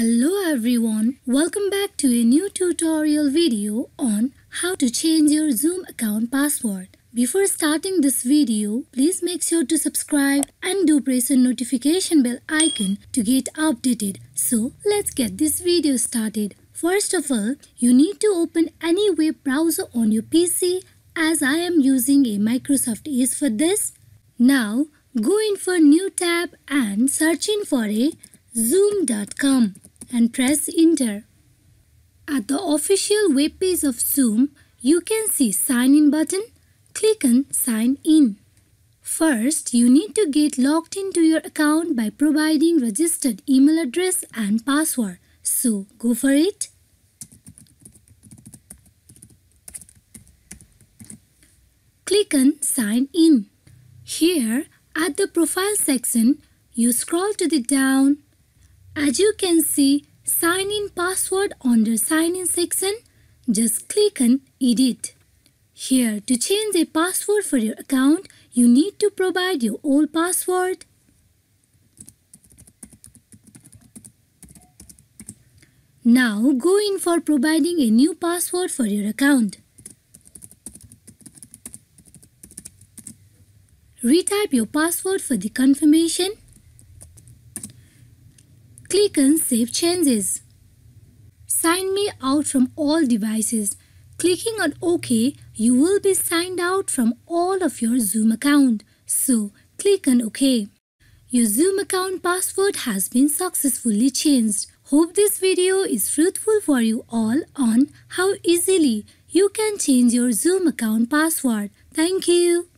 Hello everyone, welcome back to a new tutorial video on how to change your Zoom account password. Before starting this video, please make sure to subscribe and do press the notification bell icon to get updated. So let's get this video started. First of all, you need to open any web browser on your PC as I am using a Microsoft Edge for this. Now go in for new tab and search in for a Zoom.com and press enter. At the official web page of Zoom, you can see sign in button. Click on sign in. First, you need to get logged into your account by providing registered email address and password. So, go for it. Click on sign in. Here, at the profile section, you scroll to the down. As you can see, sign in password under sign in section, just click on edit. Here, to change a password for your account, you need to provide your old password. Now go in for providing a new password for your account. Retype your password for the confirmation. Click on Save Changes. Sign me out from all devices. Clicking on OK, you will be signed out from all of your Zoom account. So, click on OK. Your Zoom account password has been successfully changed. Hope this video is fruitful for you all on how easily you can change your Zoom account password. Thank you.